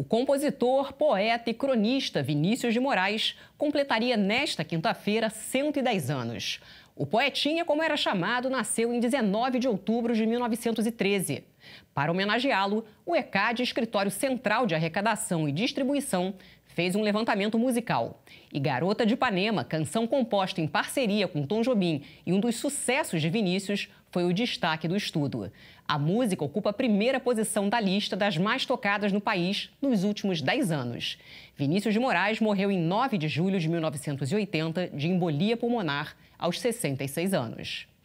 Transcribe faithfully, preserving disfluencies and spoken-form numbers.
O compositor, poeta e cronista Vinícius de Moraes completaria nesta quinta-feira cento e dez anos. O poetinha, como era chamado, nasceu em dezenove de outubro de mil novecentos e treze. Para homenageá-lo, o ECAD, Escritório Central de Arrecadação e Distribuição, fez um levantamento musical. E Garota de Ipanema, canção composta em parceria com Tom Jobim e um dos sucessos de Vinícius, foi o destaque do estudo. A música ocupa a primeira posição da lista das mais tocadas no país nos últimos dez anos. Vinícius de Moraes morreu em nove de julho de mil novecentos e oitenta de embolia pulmonar aos sessenta e seis anos.